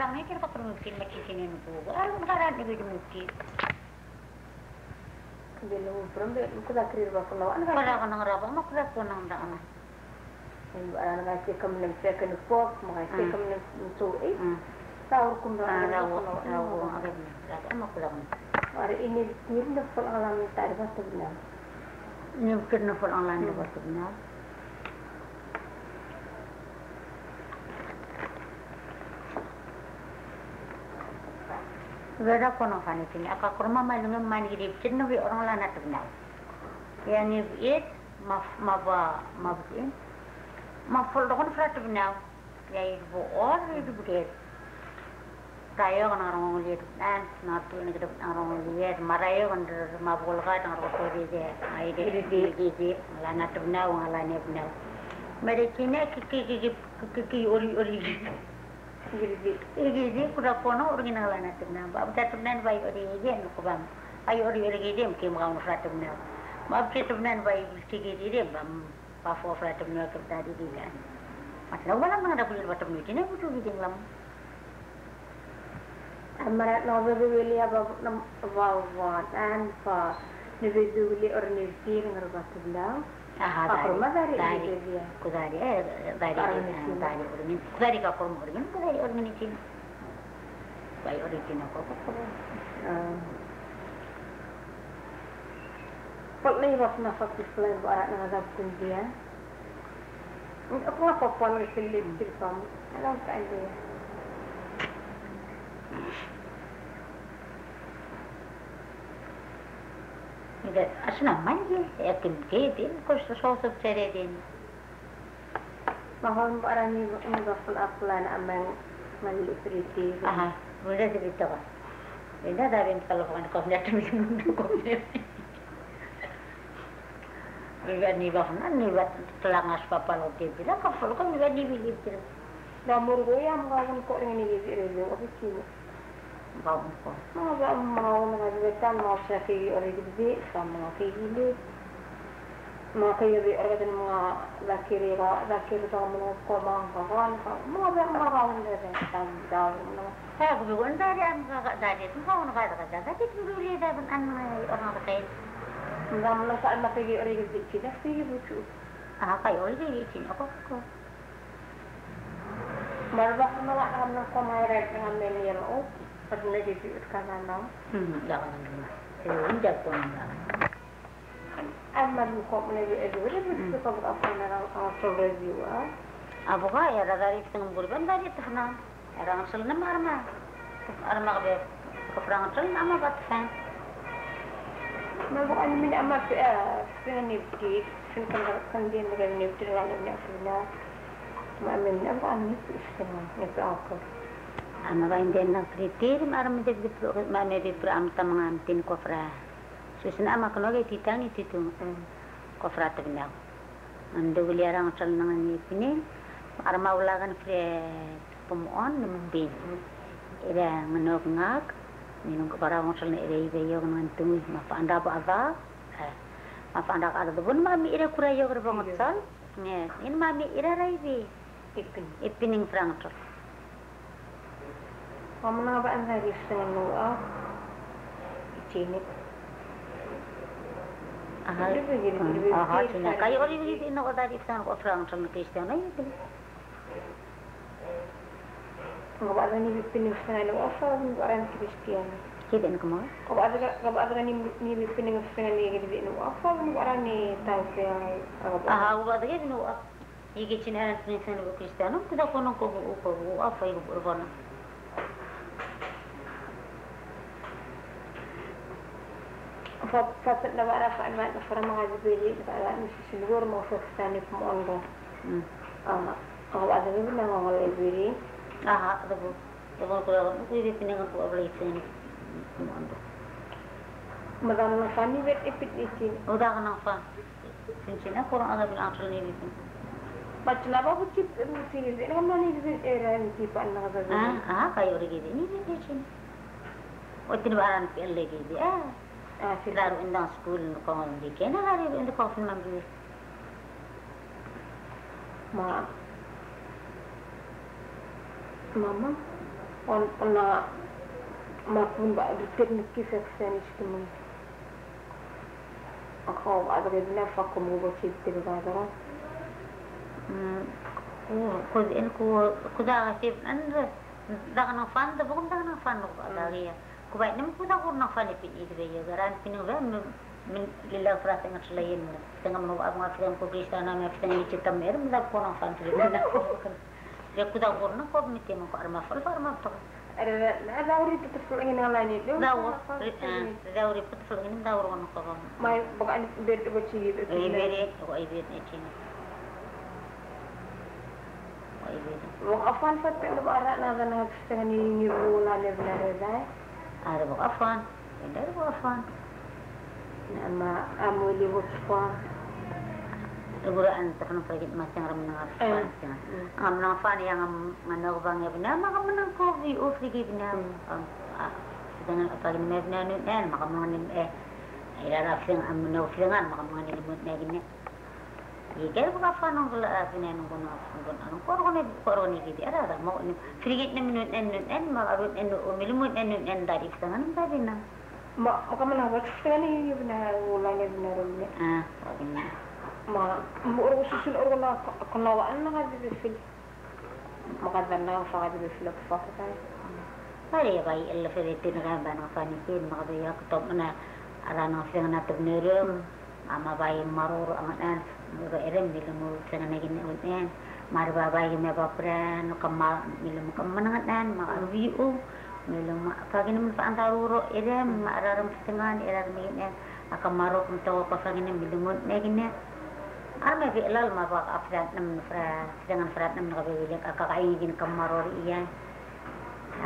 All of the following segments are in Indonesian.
Ramai kira pakai mungkin macam ini nubu, kalau negara ni boleh mungkin. Belu beram belu kita kiri bapak lawan. Kalau orang Arab mak kita punang dah ana. Orang orang cik kami nampak kena pop, orang cik kami nampak suai. Tahu kumpulan orang orang Arab ni, mak kita pun. Orang ini kiri nampak orang lain tarik batu bina. Ini kiri nampak orang lain batu bina. Berapa konon fani sini? Akak kurma malu memani hidup jenuh orang lana terkenal. Yang ini mafin, mafol dokon flat terkenal. Yang itu orang itu buat. Saya kan orang lihat, nanti ni kita orang lihat. Maraya kan mafulga orang kotori je. Ini lana terkenal, orang lana terkenal. Mereka ni kiki ori. Gigi kurang kono orang yang lain nanti mana, bab kita teman baik orang gigi nak kubam, ayo orang gigi mungkin makan flat teman, bab kita teman baik gigi gigi bam, pafu flat teman kita di gigi kan, macam orang mana dapat jual teman gigi ni butuh gigi lam. Amarat novel beliau bab bawaan bab novel beliau orang negeri orang barat beliau. Kakurma dari Indonesia. Kudari, dari orangin. Kudari kakurma orangin, kudari orangin ini. Baik orangin aku kakurma. Polai waktu nafas diselain barat nafas kundian. Aku apa pun silip silpam. Alam kaji. Ini asal mana je? Yakin kedin, kos sosok ceredin. Mahal barang ni mungkin apalan amang mandi periti. Aha, muda cerita kan. Ini dah bent kalau kan kau ni ada minum kau ni. Biar ni bahkan ni buat telangas papa lagi. Bila kau follow kau biar ni bilik tu. Dah murgo yang kau kau ingin ni bilik tu apa sih? Mau apa? Mau mengajarkan mau syakir orang itu, sama syakir hidup, mau syakir orang itu laki itu sama korban korban, mau apa mau orang itu sama jauh. Saya kebetulan dari angkat dari itu kau nak kata kata itu dulu dia pun aneh orang berkait. Enggak melakukan mau syakir orang itu tidak syakir lucu. Ah kayu orang itu tidak apa. Malah melakukan kau mereka dengan melihat. Pernah dibuatkan anak. Jangan dulu. Injak pun jangan. Amat bukan melihat dulu. Jadi kita bukan anak soleh juga. Abu kah? Ya dari tengah bulan dari tanah. Orang soleh marma. Marma kebet. Keperang soleh nama batfan. Mereka ni minat amat dengan nipti. Sinkan dia dengan nipti dengan minat fina. Mereka minat apa nipti dengan nipti apa? Ama bainten nak kritik, maram itu diperlukan mana diperam tamangantin kofra. Susunama kalau kita tanya itu kofra terkenal. Anda boleh orang calon ini, maram awalakan pemohon membin. Ia menogak, minum kepada orang calon ini bayar dengan tunggu. Maaf anda apa, maaf anda ada tu pun mami ira kurang jauh berbangun sal. Ini mami ira raibi, ipining perang tu. Kamu nak apa anda di sana? Ini. Aha, cina. Kayu orang ini nak ada di sana kau serang sama Kristian aja. Kau ada ni bipin di sana lu apa? Kau ada Kristian. Kita ni kemana? Kau ada ni bipin di sana ni kita ni apa? Kau ada ni tayang. Aha, kau ada ni apa? Iki cina ni sana lu Kristian. Kita kono kau apa yang berwarna? Fakat nak berapa anak orang mengaji beli, anak mesti seluruh masuk sana pemonda. Kalau ada ni mana mengaji beli? Aha, tu. Kalau kalau ini peningkat buat beli sini pemonda. Madam Nafani buat epit di sini. Udah kenapa? Sini aku orang ada bilang asal ni di sini. Macam apa buat cip sini? Nama ni di sini era ni cipan nak ada. Ah, kayu lagi ni di sini. Oh, tiada barang pun lagi di. Baru undang sekolah nak kau dikeh, nak hari untuk kau film ambil. Mama, on a makumba de technique qui fait que encore avec la fois comme vous qui te bazar كل إنكو كذا كيف أنت دعنا فن دبوم دعنا فن وقالية كوباي نم كذا كورنا فن يبيني تبيه غران بينه وين من لله فراسة نشلين تنا منو أبغى أفهم كوبريستانا ما أفهم يجي تمير ملا كورنا فن تبيه يا كذا كورنا كوب متي ما كارما فل فارما بتو لا دوري بتفلعين على نيد دوري بتفلعين دور وانا كوبام ما بقى بيرد بتشيل بيرد وأي بيرد نتشينه وقفان فتح البقرة نازلها تستغني يبون على بلا رزاي هذا وقفان إلا وقفان أما أمولي وقفان يقول أن تكون فريد ما تنغر من غفان غم نغفان يا غم نغفان يا بنام غم نغفان أوفريقي بنام سيدنا الأطالي من أبناء نتنان ما غم نغفان إلا رافلين أم نغفلان ما غم نغفان يجيبوا كفانهم ولا أبنائهم قناعهم قرون يجدي أرادا ما فريقنا من أن ما قرون أن وملمون أن داري فتنان دارينا ما كمان هذا فتنان يبنها ولا يبنها رملة ما مقروش الأرقام كنا وأنا قاعد بفيل ما قدرنا فقاعد بفيل بفاقة هاي باي إلا فريقنا كان بنا فاني كين ما قدر يكتب أنا أرانا فتنان تبنيرم أما باي مرور أنا Irem di kamu senang lagi nih unten, mar babai yang mepapren, kemal milum kemenangan dan mak riu, milum pagi nih melakukan taruro irem mak raram setengah irem ini, akan maruk untuk pagi nih milum lagi nih, arme bilal mak afrat enam fra setengah frat enam nak bilik akak ingin kemaror iya,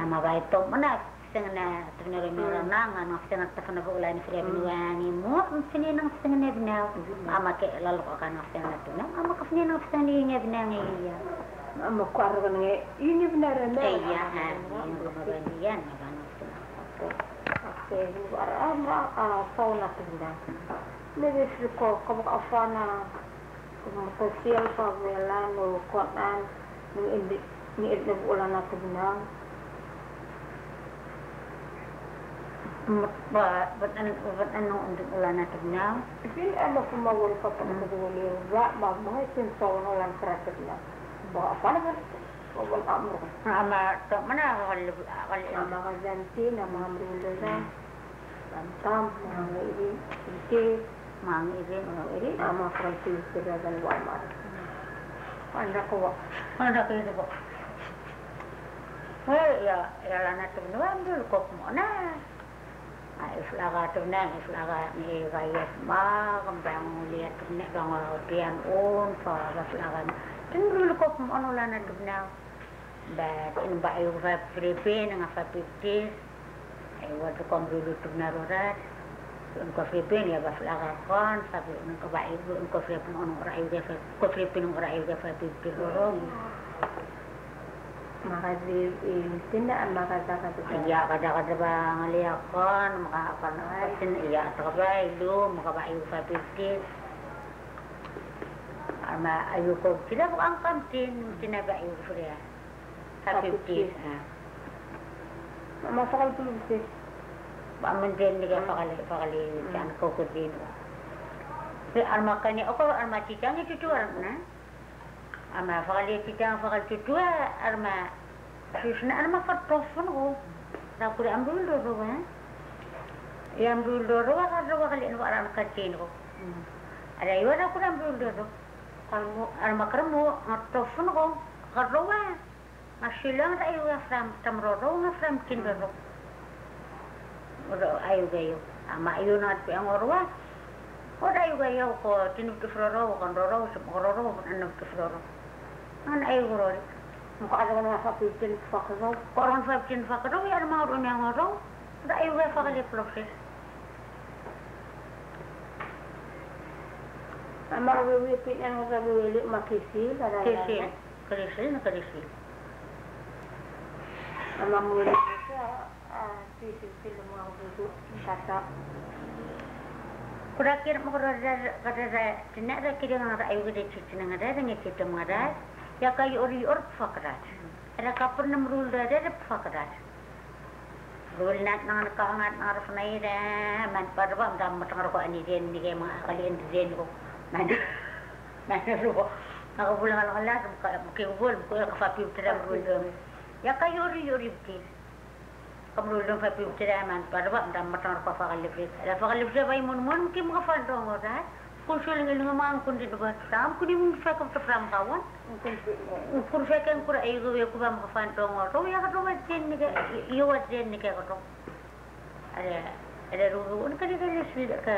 ama baik top mana setengah terpenuhi menerang, anak setengah terkena bulan Februari, mungkin senang setengah benar, ama ke lalu akan setengah tu, ama kafnya nak setengah ini benar iya, ama kuar benar ini benar benar, iya, ini benar iya, mana setengah, okey, luar ama sauna benar, lebih suka kau afana, sosial favelan, kuatan, ni ada bulan nak benar. Beranu untuk ulana terkenal. Jadi ada semua walaupun kecuali rak bahmah sensawan ulan kerasnya. Bawa apa nak? Bawa amr. Amr tak mana kalau amr Argentin, amr Indonesia, Bantam, amr ini, Turki, amr ini, amr Francis dan Walmar. Anda kau, anda kau itu. Hei, ya, ulana terkenal dulu kau mana? Iflaga ternak, iflaga ni gayat mak, kembang lihat ternak, kembang tian on, faham iflaga. Tentu lekuk monolana ternak, bet inbay urat Filipin, ngafat Filipin, ayat lekuk dulu ternak urat, lekuk Filipin ya iflaga kan, tapi lekuk bayu lekuk Filipin orang rayu dia, lekuk Filipin orang rayu dia Filipin orang. Maka di tindak maka zakat itu. Iya kadang-kadang bang liakon maka akan tin iya terbaik lu maka bayu fabitin. Ama ayu kau tidak angkat tin bayu suria. Fabitin. Masalah itu sih. Baman tin dia fakal jangan kau kudin. Armakanya aku armacikannya cucu armna. أما فعلي كتان فعلت جوا أرما شوفنا أنا ما فرطفن هو نقول أمرول دروه يا أمرول دروه كدروه خلينا وأنا كتين هو على يوم نقول أمرول دروه كلمو أرما كرمو فرطفن هو كدروه ماشيلان رأيوه فرام تمرروه فرام كين دروه رأيوه يو أما يو نات بيعوروه ورأيوه يو كتنو كفروه كندروه سمروه أنو كفروه أنا أيغروري مقارنة فابتين فقرو قارن فابتين فقرو يا المارون يا غرو لا أيوة فقلي بروفيس الماروي بين الماروي لي ما كيسيل كيسيل كيسيل كيسيل الماروي كيسيل كيسيل ما هو كذا كذا كذا مقارنة كذا تنادى كذا أنا أيوة كذا تنادى تنادى تنادى يا kayu ori orp fakrat ada kapur nem rul dada de fakadar rul nat nang ka ngat nang rasnai de man parwa ngam matar ko ani den ni ke ma kali en den ko man man rubo aku pulang alang-alang buka kebul buka kafapi utara berulung ya kayuri yuri beti kamrulung kafapi utara man parwa ngam matar ko fakalifrit ada fakalifrit bai mun ki ma fadong ora kursul ngel ngama kun di dobat sam kun mung fa ko tram kawan kun fa kan kur ai go ku bam ko fan tong ro ya ko wat jen ni ke yo wat jen ni ke ko ada ru un kali kali sri ka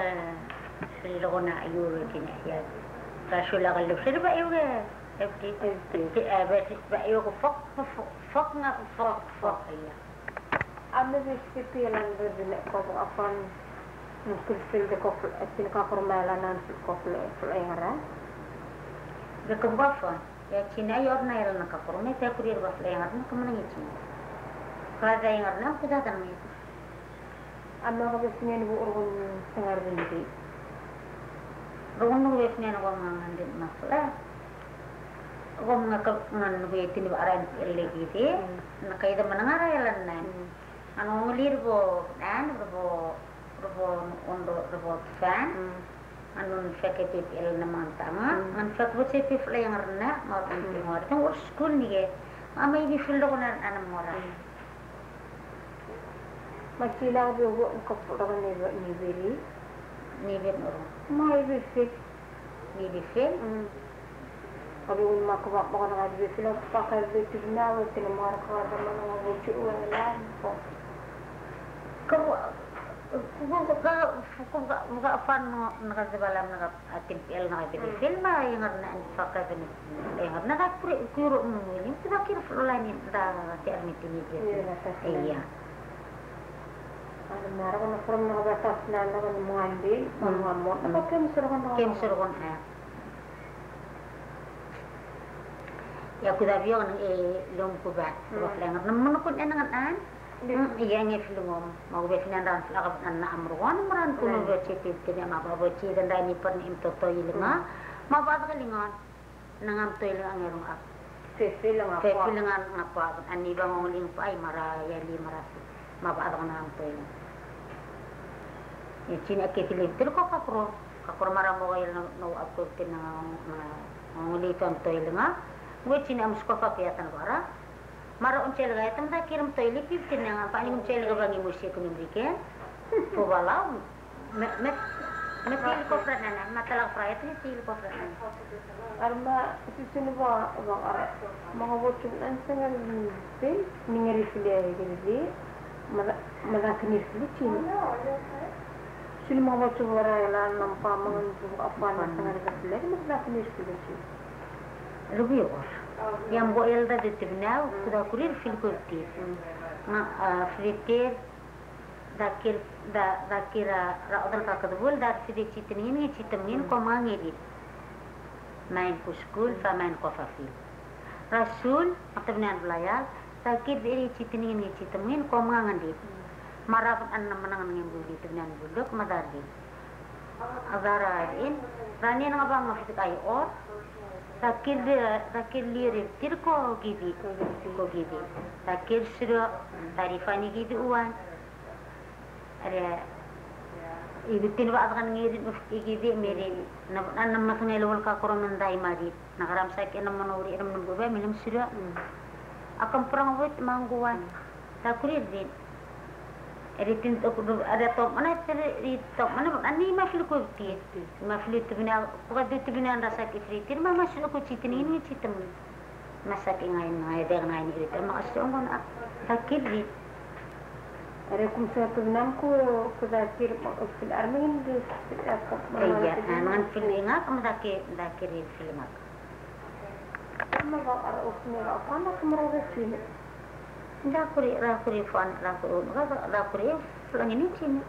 sri lo na ayu ke ni ya ka shula gal sri ba ayu ke fti fti abet ba ayu ko fok na fok ya amne sri pilan de le ko afan mungkin sering dekopel, sering kapur melanan dekopel flera. Dekopel, ya Cina ya orang yang nak kapur, mereka kurir flera, mereka mana yang Cina. Kalau saya yang orang, kita tanam itu. Anak aku biasanya ibu orang tengah berhenti. Orang biasanya orang mengandung masalah. Orang mengandung itu arah lagi deh. Nak itu menengah ya lain. Anu lirik bo, dan bo. Robon untuk robot fan, anun fakir tipil nama antama, anun fakir tipil yang rendah, mau tampil mau itu urus school ni ke, ama ini field konan anam orang. Macam lah juga engkau orang ni beri orang, mau ini field, kalau rumah kau bawa orang ni beri field, pakai beri tina, beri tina marah kau ada mana beri cuan lah, kau Kung ka fan nakasabalam nakatimpil nakatipil ma yung arnaan sa kasanin yung arnaan nakakuro mo yun yung tiba kirfulanin na si armitinid yun iya ano mara ko nakuram nakabatas na na kung mga hindi mga mo ano kemsur kon ha yakudabi yung lungkubat lang naman ko na nanganan iya nge filmom mau befinan dan lakap anna amruan meran kuno beci titnya ma baboci dan dani pern imtoto ilma ma babat kelingon nangam toil angerung ap sefilangan ngapa ani bangong ling pai mara ya li marasi ma babat nangam toil ya cina ke film tir ko kakro mara mo ya no ap ko tin nguli ton toil nga we cina am sko pa piatan bara Mara uncel gaya tang tak kirim toilet pipin yang apa ni uncel gaya bangi musik kau memberikan, pobalau, met helikopter nana, matalang fraya tu helikopter nana. Arma susu ni bang arah, mengawatkan ansangan bil, ningeri filia jadi, malah kini filia cina. Sini mengawatkan orang yang nampak mengentuk apa ansangan filia, malah kini filia cina. Rubi orang. Yang boleh dah diterima, sudah kurir film kultif. Nah, friter, dah kira orang kakak dulu dah sedih citenin, kau mangiri. Main kuskul, main kafafil. Rasul, matamnya belayar, dah kira dari citenin, kau mangandi. Marah pun anak menangan yang budi, ternyata budok madari. Azarain, rani yang abang ngafik ayor. Takir lirik tirko gidi, takir siro tarifani gidi uan, ada ibu tinwa akan ngirit gidi mirin, enam macam elok kakoran mendai mari, nakaram sakit enam menuri enam menggubah minum siro, akan perang buat mangguan, takurir din, eritin ada top mana ani masuk ke tiap, masuk tu bina, bukan tu bina rasa kifritir, mana masuk ke citin ini citem, masa tingai dengan ini kita, masuk orang nak takir di, ada kumpulan tu bina ku takir, film Armin tu, iya, dengan film ingat, takir film apa? Kamu bawa orang apa nak merasa sini? Rakuri selang ini Cina,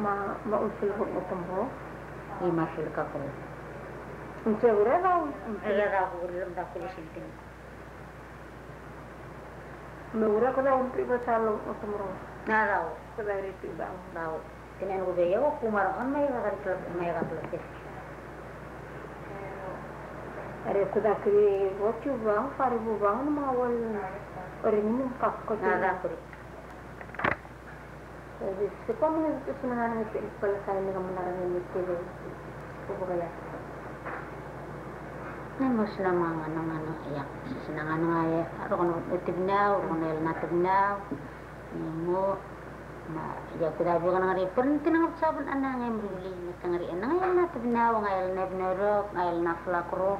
ma usul hukum tempoh, lima filka kau. Unsur berapa? Rakuri lembah kuli sinting. Berapa kau dah umpri bersalung tempoh? Nah, tahu. Sebari tiba, tahu. Kena aku bayar, aku marah on, mereka akan pelak. Reku daquele outro vão para o vão numa hora nenhum casco de nada por isso se como não se não há nem pela sala nem como nada nem esteve o bogaya nem mas não manga não mano ya não mano é agora não tibna agora ele não tibna nimo ya que daí agora não é por não tinha sabon ana nem brulei não tinha nem não tibna agora ele não benero ele não flacro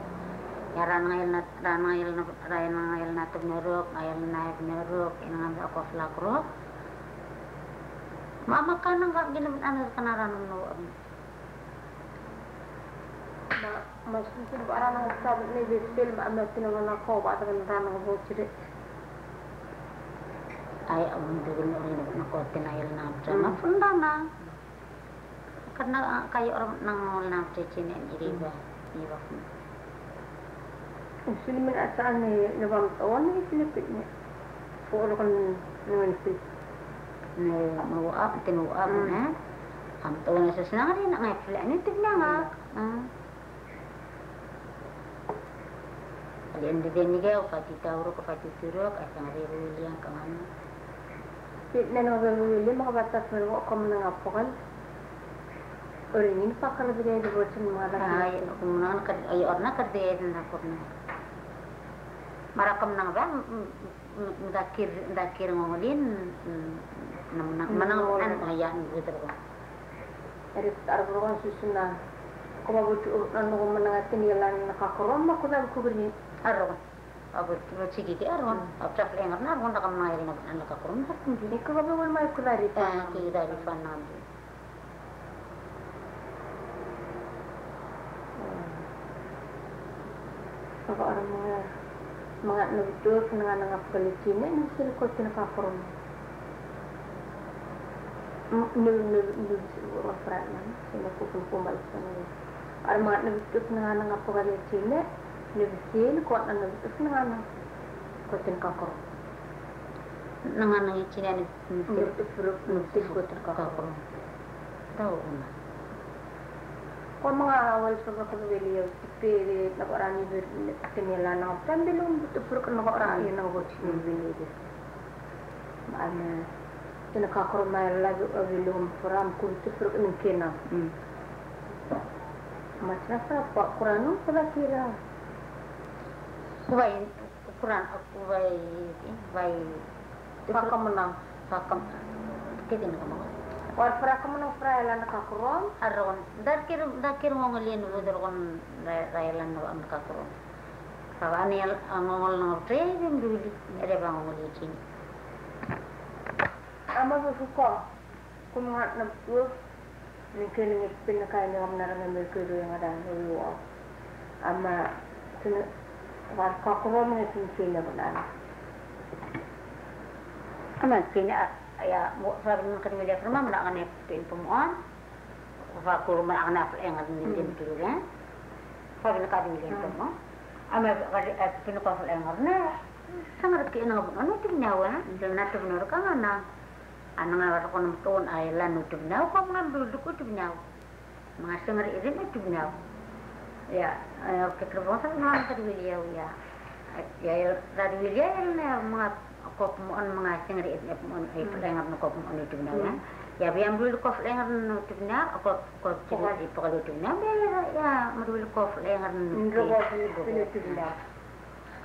ya rangail na tubnerok, ngail na tubnerok, inang ambil aku flakrok. Mama kan enggak gini anak kenaran nol. Masih sebab orang nggak ni film ambil tinangan aku, buat kenaran aku ciri. Ayah untuk ini nak kau tinangan nak cuma fundana. Karena kayak orang nangol nak cecin ini riba, riba. Usul min asalnya lebam tahun ni selipitnya, orang nuan selip, mau apa tenu apa mana, am tahun sesenang ni nak naik pelan ni tidak nak, aliran dia ni gaya fati taurok fati turok asal ribu liang kawan, fitnah ribu liang maka batas mereka kau mengapakan, orang ini pakar berdaya bercakap malah, orang nak kerja nak korang. Marakam nang bang, dakir ngolin, menangolan ayah gitu bang. Erit arbukan susuna, kau mau buat nunggu menangat nialan kakorom, aku tak kuberi arbukan. Aku cikik arbukan, aku cakap lengan arbukan tak menangat nialan kakorom, tak mungkin. Kau mau buat macam kau dari pan, kau dari pan nanti. Apa orang melayu? Mangat nubudur penengah-nengah pelicin ini silikotin kaporom. Nubudur wafratnya silikotun pembalusan ini. Orang mangat nubudur penengah-nengah pelicin ini silikotin nubudur penengah-nengah kotin kaporom. Nengan-nengi cina ini silikotin kaporom. Tahu mana? Kau mengawal sebab kebeliau seperti nak orang ini berkenal nak kan belum betul berkenal orang yang nak bercinta ini. Mana jenak aku ramai lagi belum peram kunci berkenal. Macam apa kurang apa kira? Baik kurang aku baik. Fakam menang fakam kita nak menang. Orang peraku menufra elan kakurom, aron. Dakir ngolin buderon railan no am kakurom. Kawan yang ngol ngopre jemduli, ada bang ngolin cini. Ama bersuka, kumahat nafsu, mungkin pinakai yang menarangan berkeru yang ada luar. Ama sen war kakurom yang cini lebaran. Ama cini. Ya, saya mungkin melihat rumah mana akan naik pemuan, fakul mana akan naik engan ini jemputan, fakul kami melihat rumah, amai pinu fakul engan, na sangat kena bukan untuk nyawa, jangan untuk nurkan na, anangan orang konton aylan untuk nyawa, kamu ngambil duduk untuk nyawa, mengasihkan izin untuk nyawa, ya, kita rumah saya mungkin melihat ya, ya dari melihat na mengap Kau pemuan mengasih ngeri pemuan itu dengar nak kau pemuan itu dengar. Ya, biar ambil kau dengar itu dengar. Kau cakap itu kalau itu dengar, ya ambil kau dengar itu dengar.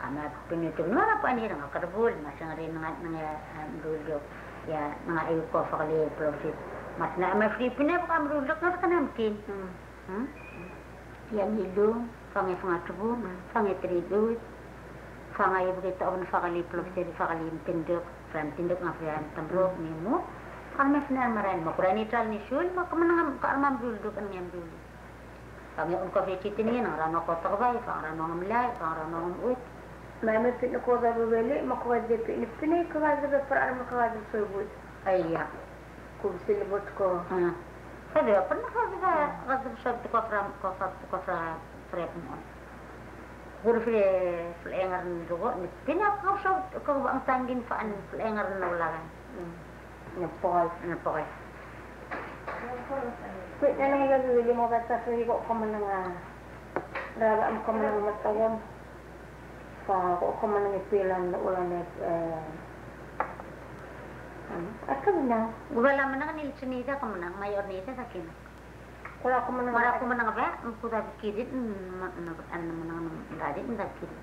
Amat penutur mana apa ni? Nggak kerbul, masih ngeri nengah ambil ya nengah itu kau fakli profit. Masih amat free punya bukan ambil nggak kena mungkin. Yang hidung, fangai tubuh, fangai teridut. Fangai berita orang fakali peluk jadi fakali tinduk ngafian tembrok nimu. Kami senang meraih makuran itu al nisul makum nang kalman berduk nang berduk. Kami untuk fikir ini nang rano kotak bayi, nang rano melai, nang rano ut. Mereka fikir kau dah berbeli makuan jadi fikir kau dah berperan makuan tersebut. Ayah, kau sila buat kau. Saya pernah kau bersab tu kau fram perempuan. Guru pelengaran juga, pinjak kau sok kau bang tanggin faan pelengaran ulangan. Nepal. Kita nengah lagi lima belas tahun kau menengah. Raga ko man ang matayang. Sa ako ko man ang ipilan na ulan at at kami na. Wala man ang nilitsunisa ka man ang mayornisa sa kina. Wala ko man ang wala ko man ang ba? Ang kudabikidit, ano man ang gadit, ang dabikidit.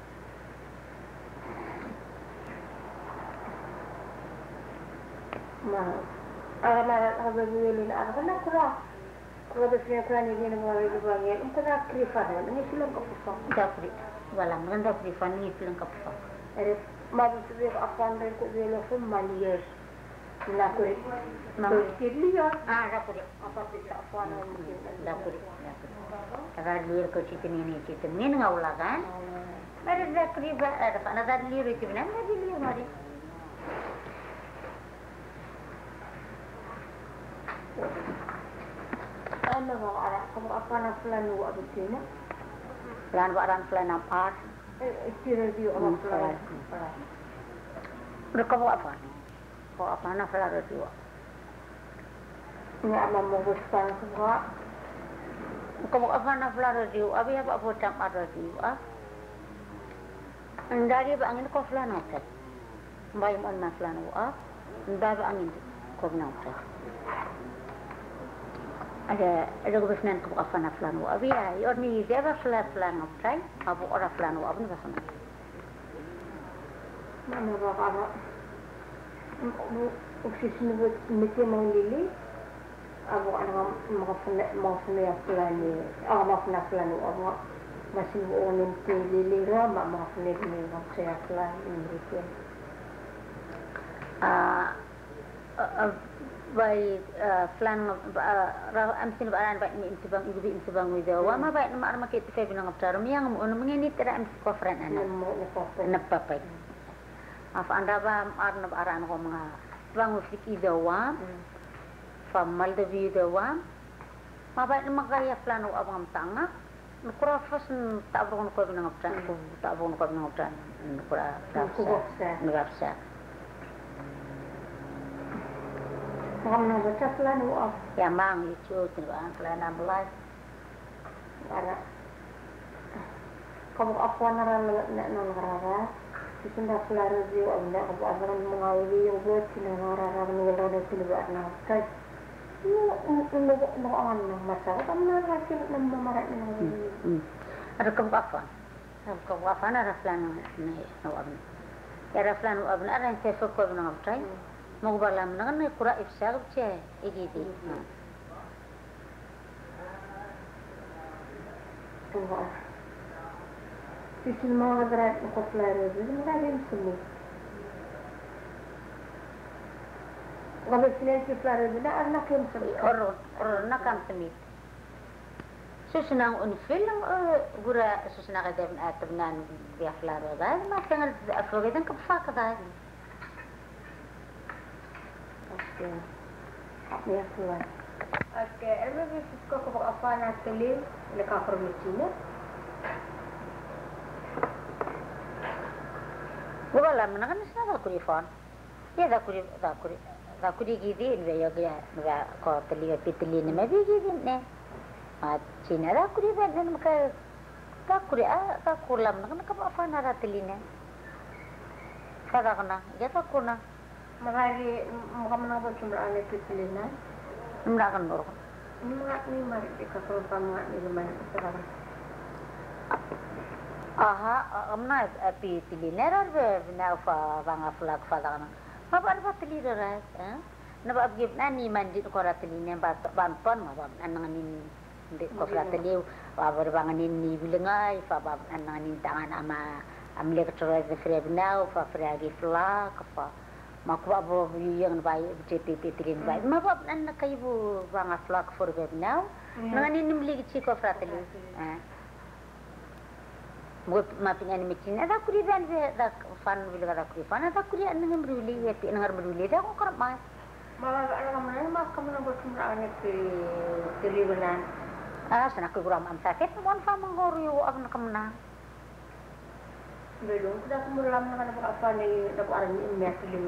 Ano nga ara kung apa na plano wa bitina? Plan wa ran plan apa? Review ang plan. Pero kung apa? Kung apa na plan review? Nga ama mo gustan ko. Kung apa na plan review, abi apa potang ada review ah? Andari ba angin ko plan ako. May man na plan wa. Andari angin ko na ako. Ada gubernur kau apa nak flan wa biar orang ni siapa flan apa? Abu orang flan wa apa ni pasal? Mana bapa? Uksi sini mesti mau lili. Abu orang mau flan flan ni. Abu mau flan wa abu masih orang ni lili ramah mau flan ni mau saya flan ini tu. Baik flan rau amsin baran baik ni intibang widawa mah baik nama arma kita saya bilang abdar yang mengenai tidak amsin kofran anak nepapai apa anda bah arna baran kau mengah bang ufik idawa famal dewi idawa mah baik nama gaya flan u abang tangga nukurafas tak berundur kau bilang abdar tak berundur kau bilang abdar nukurafsa Mama baca pelan uap. Ya mang itu tuan pelan ambilai. Ada. Kamu apa nak rara? Disenda pelan review anda kamu apa nak mengawali yang buat sini rara mengelola dari sini buat nafsu. Mau mana masalah? Kamu nak kasih nama marat ini. Ada kamu apa? Kamu apa nak pelan uap? Ya pelan uap. Ada yang sesuatu kau nak apa? Mau balam dengan kurang ifsar je, begini. Tuhan, sisir mau berat nak pelajari, mana ada semua. Kalau sini pelajari, mana ada kamp semit. Orang nak kamp semit. Susunang unfilm, gura susunang ada benar dia pelajari, macam tengah afro kita kepfak dah. Ya tuan. Okay, elok kita kau apa nak tulis lekap permisinya. Bukan lah, mana kan saya tak kurifan. Ya tak kuri gigi ni, ya kau tulis petili ni macam gigi ni. Macam ni tak kuri benda macam tak kuri lah, mana kan kau apa nak tulis ni? Kata kena, ya tak kena. Mengari muka menangkap jumlah anak kecilnya, melakukan dorong. Ini mari kita keluarkan mengari rumah sekarang. Aha, amna api tiliner ada, naufah bangga flag falagan. Mabuk apa tiliner? Nampak begini, nani mandiri korat tiliner bantuan mabuk ananganin korat tiliner, mabuk banganin ni bilangai, mabuk ananganin tangan ama amlek terus free naufah free flag apa. Makwa bawa yang baik, JPP terin baik. Makwa anak kau ibu bangga flag for webinar. Nangan ini beli cikgu frateli. Buat mamping anak macam ni. Ada kuri dan ada fan bila ada kuri fan. Ada kuri anak beruli, tapi anak beruli dia aku kerap mas. Malah anak mana mas kamu nak buat semua anak teri bulan. Ah, senak aku kurang am sakit. Mohon faham menggorui aku nak kemana. Belum, dah kumulam nak apa ni, dah orang ini masih.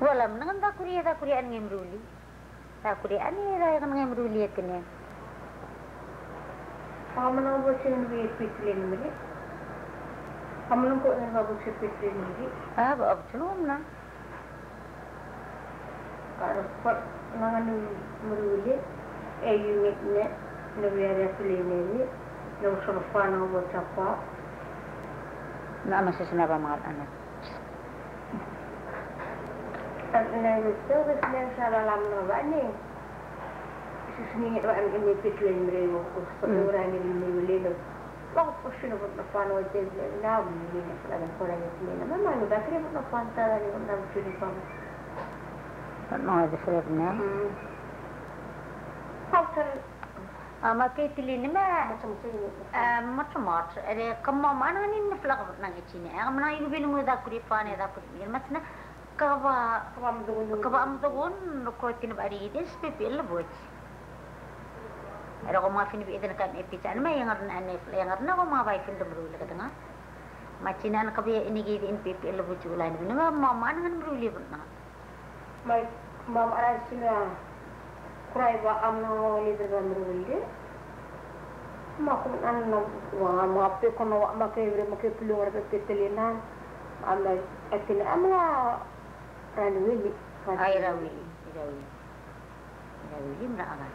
Walam, nak tak kuliah angin beruli, tak kuliah ni raya kan angin beruli ya kena. Common opposition వేట్ పిచ్చలేనిది हमलों को नर्वा बुक्से पिछले नहीं अब चलो हम ना कारण पर नागन मरुले एयूएक ने नवीरा फिल्में ने लोगों फाना वो चप्पा ना मस्जिद ना बामार अनेक अपने विस्तार विस्तार शालाम नवानी इसलिए तो हम इन्हें पिछले नहीं वो उसको नहीं ले Bang pusing untuk nafan wajib lah, mungkin ada korang yang sini. Nama mana? Bakri untuk nafan tara ni untuk nafsu ni pun. Nama ada sebabnya. Faktor. Amat itu lini mana? Macam macam. Ada kemampuan ni nafla kau nak cini. Aku mana ibu bini muda kuripane, dah kuripane. Macam kau amdugun kau tin bari ini sepele buat. Ada orang maafin itu nak epikan, mana yang arna orang maafin itu berulah katanya. Macam mana kebaya ini kita ini pipil lebih jualan, mana mama dengan berulah pernah. Mama rasanya kurai bawa amno ni dengan berulah. Makum amno, maafkan kono makai makai peluang orang petelina, amla etin amla ranwili. Ranwili mana agak.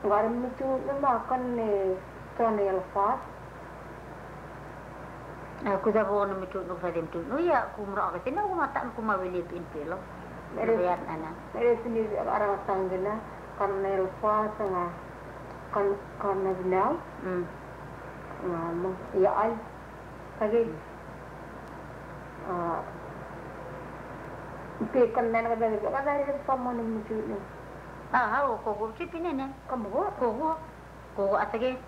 Garam itu memakan tone alfas. Aku dah bawa itu nufadim tu. Nuya aku merah kat sini. Aku mata aku mau beli pintu lo. Berian anak. Dari sini arah tanggana karena alfas tengah karena beliau. Mama ya al. Lagi. Pekan nenek beli. Kau dari semua itu. Ah, aku kogo cipi nenek, kamu kogo apa lagi?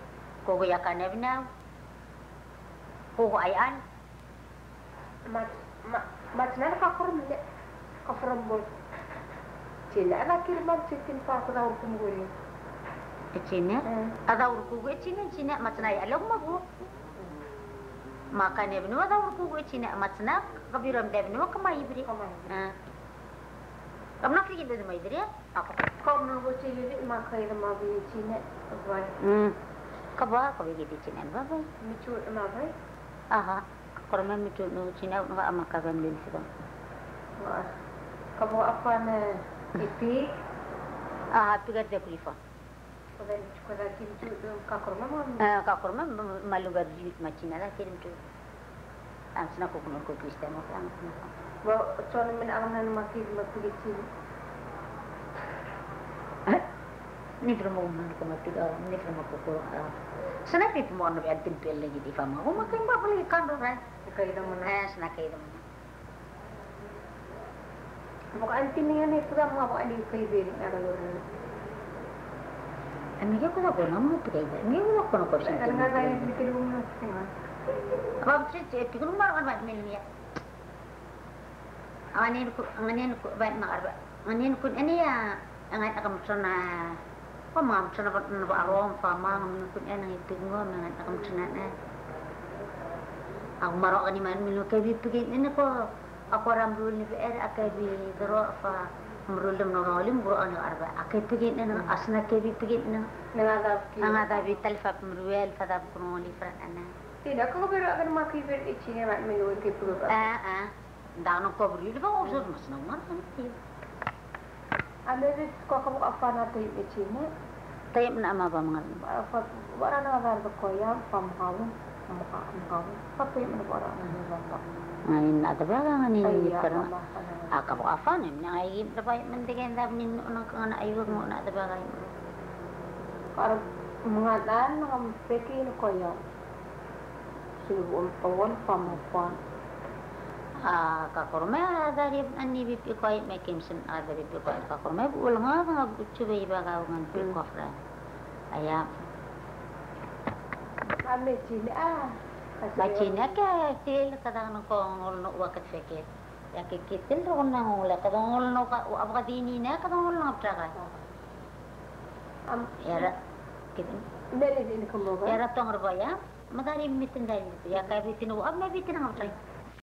Kogo yakan evna, kogo ayan. Mat nenek kafir mende, kafir bos. Cina, anak kirim cincin pas ada urut mungkin. Cina, ada urut kogo Cina, mat nenek alam mabu. Makan evnu ada urut kogo Cina, mat nenek kabiram evnu kamai beri. Kamu nak pergi dengan Maidri ya? Aku. Kamu nak buat sendiri makai ramah bini Cina, apa? Kebaya kau pergi di Cina, apa? Mencuri makai? Aha. Kalau memang mencuri Cina, nggak amak akan beli sih bang. Kamu apa ne? Ipi? Aha, tiga dekulifah. Kau dah kirim tu kakor memang? Kakor memang malu garis macam Cina dah kirim tu. Amsna kau punya kau Kristen macam amsna. Bawa cuman menangan makin kecil. Ni rumah umum kau mati kau, ni rumah kau kurang. Senang itu mau nabi antin pel lagi di faham. Kau makin bawa balik kantor kan? Kaya itu mana? Senang kaya itu mana? Muka antin ni kan itu dah mau apa adik kaya beri ada orang. Kami juga kena kau nama tu kaya. Kami juga kena kau sih. Kadang-kadang saya mikir rumah tengah. Abang tu cik rumah orang macam ni ya. Angan ini ku baik nak arba. Angan ini ku ini ya, angan agam cina, kau makan cina pun berom, faham. Angan ku ini angan itu gua, angan agam cina na. Aku marok ani main minum kabi pergi ini ku aku ramrul ni per, aku bi teror fa ramrul dem noralim gua angan arba. Aku pergi ini nang asna kabi pergi ini. Angan tapi telfap meruel, faham ku nolifran ana. Tidak, aku beru akan makai per ichi ni main minum kabi perlu. Dah nak kau beri lepas urusan macam mana nanti? Ambil kau kamu apa nak tahu macam ni? Tahu nak apa mangan? Barang apa berkoyak, pamkaun, pamkaun. Apa yang berbarang ni barang? Ini ada barang ni barang. Aku apa ni? Nangai berapa menterikan dah ni nak anak ayuh mau nak ada barang. Kalau mengatakan kamu pergi nak koyak, siapa orang pamkaun? Kakor meh ada rib ani bibi koi mekimsen ada bibi koi kakor meh ulang apa ngabuk cuba iba kawangan bibi kofra ayam. Kami Cina, Cina ke kecil kadang nak ngol nak wakat fikir, ya kecil tu orang ngolah kadang ngol nak apa dini ni kadang ngol nak apa cakap. Ya rat kita. Beli dini kemboga. Ya rat orang rubaya, macam ni miten dah itu, ya kaya miten uap meh miten ngapcak.